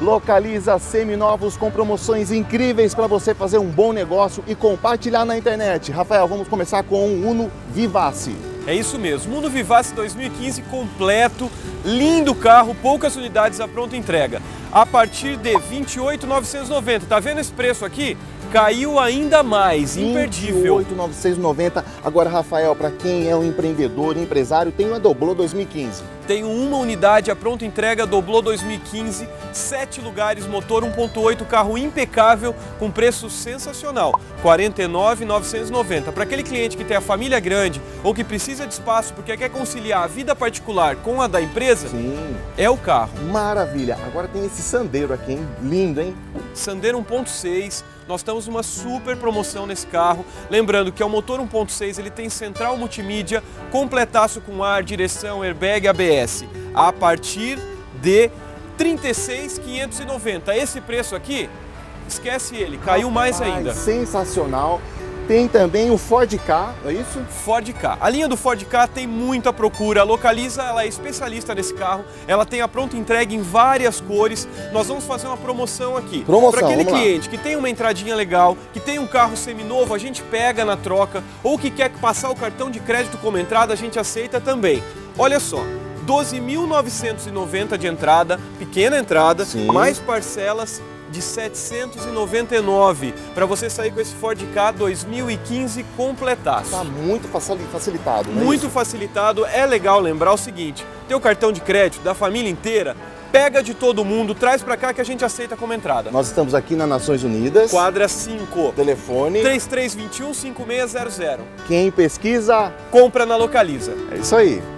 Localiza seminovos com promoções incríveis para você fazer um bom negócio e compartilhar na internet. Rafael, vamos começar com o Uno Vivace. É isso mesmo, Uno Vivace 2015 completo, lindo carro, poucas unidades à pronta entrega. A partir de R$ 28.990, tá vendo esse preço aqui? Caiu ainda mais, imperdível. R$ 28.990. Agora, Rafael, para quem é um empreendedor, empresário, tem uma Doblò 2015. Tem uma unidade, a pronta entrega, Doblò 2015, 7 lugares, motor 1.8, carro impecável, com preço sensacional, R$ 49.990. Para aquele cliente que tem a família grande ou que precisa de espaço porque quer conciliar a vida particular com a da empresa, sim, é o carro. Maravilha. Agora tem esse Sandero aqui, hein? Lindo, hein? Sandero 1.6, nós estamos uma super promoção nesse carro. Lembrando que é o motor 1.6, ele tem central multimídia, completaço com ar, direção, airbag, ABS. A partir de 36.590. Esse preço aqui, esquece ele, caiu mais ainda. Sensacional. Tem também o Ford Ka, é isso? Ford Ka. A linha do Ford Ka tem muita procura. A Localiza, ela é especialista nesse carro. Ela tem a pronta entrega em várias cores. Nós vamos fazer uma promoção aqui. Promoção, para aquele cliente que tem uma entradinha legal, que tem um carro seminovo, a gente pega na troca. Ou que quer passar o cartão de crédito como entrada, a gente aceita também. Olha só. 12.990 de entrada, pequena entrada, sim, mais parcelas de 799 para você sair com esse Ford Ka 2015 completaço. Tá muito facilitado, né? Muito facilitado. É legal lembrar o seguinte: teu cartão de crédito da família inteira, pega de todo mundo, traz pra cá que a gente aceita como entrada. Nós estamos aqui na Nações Unidas. Quadra 5. Telefone 3321-5600. Quem pesquisa, compra na Localiza. É isso aí.